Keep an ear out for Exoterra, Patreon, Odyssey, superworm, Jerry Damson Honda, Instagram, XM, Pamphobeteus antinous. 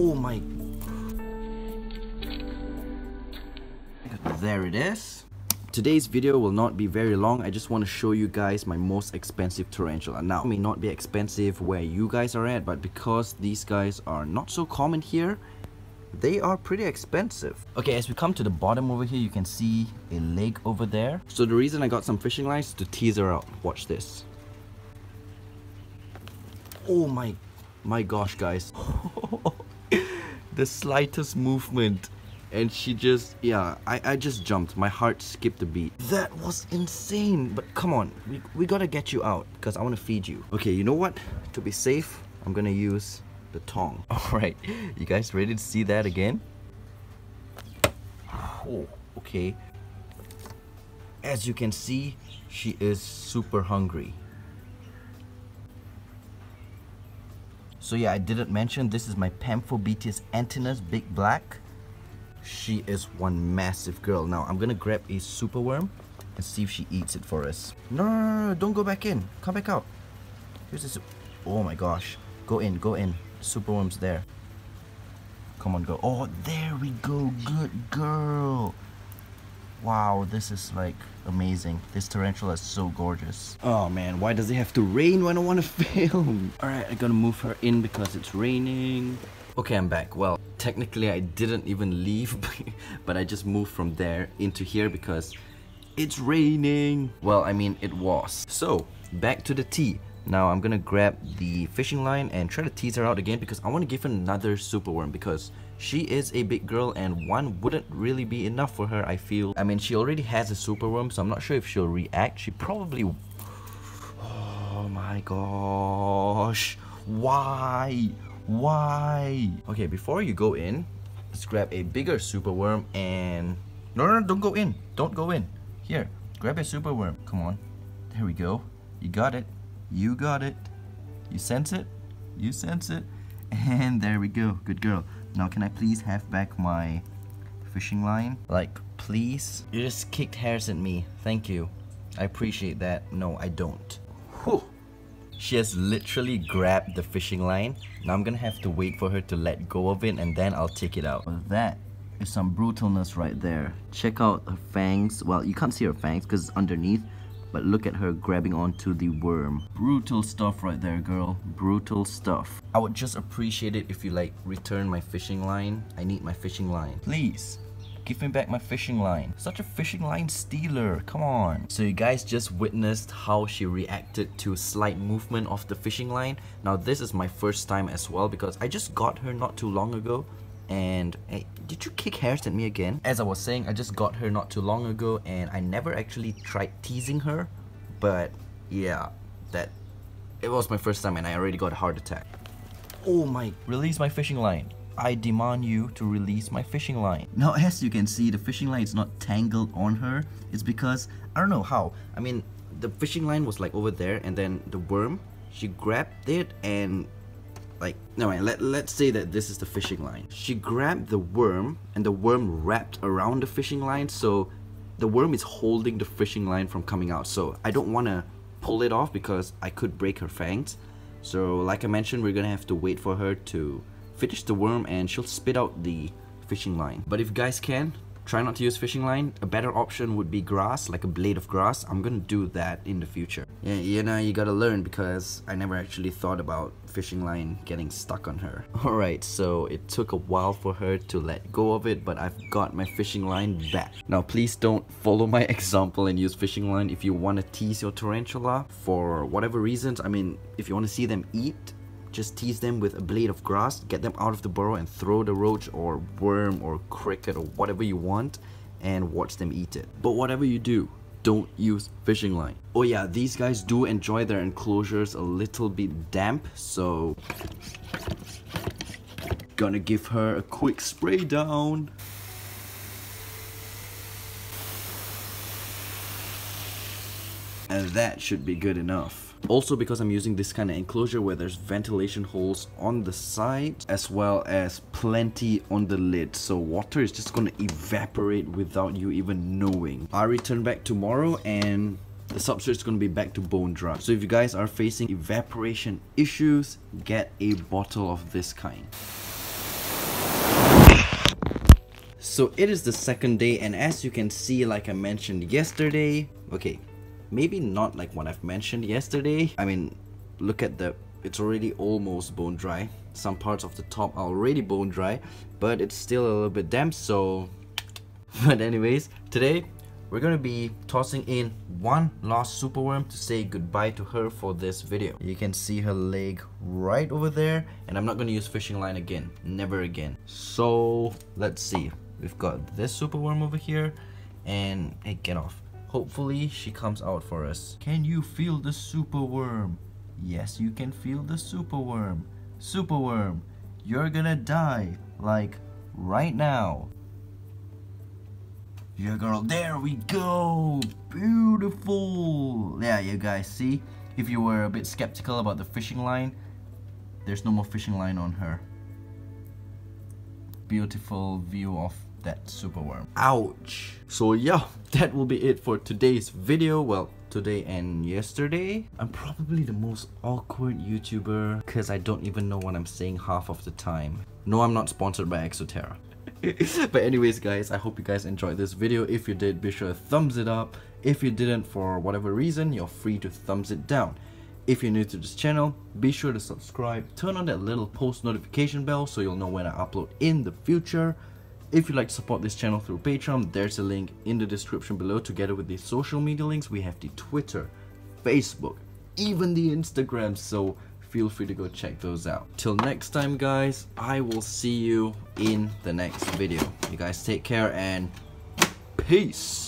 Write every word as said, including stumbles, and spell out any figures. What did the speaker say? Oh my. There it is. Today's video will not be very long. I just want to show you guys my most expensive tarantula. Now, it may not be expensive where you guys are at, but because these guys are not so common here, they are pretty expensive. Okay, as we come to the bottom over here, you can see a lake over there. So the reason I got some fishing lines is to tease her out. Watch this. Oh my, my gosh, guys. The slightest movement. And she just, yeah, I, I just jumped. My heart skipped a beat. That was insane. But come on, we, we gotta get you out because I want to feed you. Okay, you know what? To be safe, I'm gonna use the tong. Alright, you guys ready to see that again? Oh, okay. As you can see, she is super hungry. So yeah, I didn't mention this is my Pamphobeteus antinous, big black. She is one massive girl. Now I'm gonna grab a super worm and see if she eats it for us. No, no, no, no, don't go back in. Come back out. Here's this. Oh my gosh. Go in, go in. Super worm's there. Come on, go. Oh, there we go. Good girl. Wow, this is like amazing. This tarantula is so gorgeous. Oh man, why does it have to rain when I want to film? Alright, I gotta move her in because it's raining. Okay, I'm back. Well, technically I didn't even leave, but I just moved from there into here because it's raining. Well, I mean, it was. So, back to the tea. Now I'm gonna grab the fishing line and try to tease her out again because I want to give her another super worm because she is a big girl and one wouldn't really be enough for her, I feel. I mean, she already has a super worm, so I'm not sure if she'll react. She probably... Oh my gosh. Why? Why? Okay, before you go in, let's grab a bigger super worm and... No, no, no, don't go in. Don't go in. Here, grab a super worm. Come on. There we go. You got it. You got it. You sense it. You sense it. And there we go. Good girl. Now, can I please have back my fishing line? Like, please? You just kicked hairs at me. Thank you. I appreciate that. No, I don't. Whew. She has literally grabbed the fishing line. Now I'm gonna have to wait for her to let go of it and then I'll take it out. Well, that is some brutalness right there. Check out her fangs. Well, you can't see her fangs because it's underneath, but look at her grabbing onto the worm. Brutal stuff right there, girl. Brutal stuff. I would just appreciate it if you like return my fishing line. I need my fishing line. Please. Give me back my fishing line. Such a fishing line stealer, come on. So you guys just witnessed how she reacted to slight movement of the fishing line. Now this is my first time as well because I just got her not too long ago and... Hey, did you kick hairs at me again? As I was saying, I just got her not too long ago and I never actually tried teasing her. But yeah, that... It was my first time and I already got a heart attack. Oh my... Release my fishing line. I demand you to release my fishing line. Now as you can see, the fishing line is not tangled on her. It's because, I don't know how. I mean, the fishing line was like over there and then the worm, she grabbed it and like, no, let, let's say that this is the fishing line. She grabbed the worm and the worm wrapped around the fishing line. So the worm is holding the fishing line from coming out. So I don't want to pull it off because I could break her fangs. So like I mentioned, we're going to have to wait for her to finish the worm and she'll spit out the fishing line. But if you guys can, try not to use fishing line. A better option would be grass, like a blade of grass. I'm gonna do that in the future. Yeah, you know, you gotta learn because I never actually thought about fishing line getting stuck on her. Alright, so it took a while for her to let go of it, but I've got my fishing line back. Now please don't follow my example and use fishing line if you wanna tease your tarantula for whatever reasons. I mean, if you wanna see them eat, just tease them with a blade of grass, get them out of the burrow and throw the roach or worm or cricket or whatever you want and watch them eat it. But whatever you do, don't use fishing line. Oh yeah, these guys do enjoy their enclosures a little bit damp, so gonna give her a quick spray down. And that should be good enough. Also, because I'm using this kind of enclosure where there's ventilation holes on the side as well as plenty on the lid, so water is just going to evaporate without you even knowing. I return back tomorrow and the substrate is going to be back to bone dry. So if you guys are facing evaporation issues, get a bottle of this kind. So it is the second day, and as you can see, like I mentioned yesterday, okay, maybe not like what I've mentioned yesterday. I mean, look at the, it's already almost bone dry. Some parts of the top are already bone dry, but it's still a little bit damp, so... But anyways, today we're gonna be tossing in one last superworm to say goodbye to her for this video. You can see her leg right over there, and I'm not gonna use fishing line again, never again. So let's see, we've got this superworm over here, and hey, get off. Hopefully she comes out for us. Can you feel the superworm? Yes, you can feel the superworm. Superworm, you're gonna die, like right now. Yeah, girl, there we go, beautiful. Yeah, you guys see, if you were a bit skeptical about the fishing line, there's no more fishing line on her. Beautiful view of that superworm. Ouch. So yeah, that will be it for today's video. Well, today and yesterday. I'm probably the most awkward YouTuber because I don't even know what I'm saying half of the time. No, I'm not sponsored by Exoterra. But anyways guys, I hope you guys enjoyed this video. If you did, be sure to thumbs it up. If you didn't, for whatever reason, you're free to thumbs it down. If you're new to this channel, be sure to subscribe, turn on that little post notification bell so you'll know when I upload in the future. If you'd like to support this channel through Patreon, there's a link in the description below, together with the social media links. We have the Twitter, Facebook, even the Instagram, so feel free to go check those out. Till next time guys, I will see you in the next video. You guys take care and peace!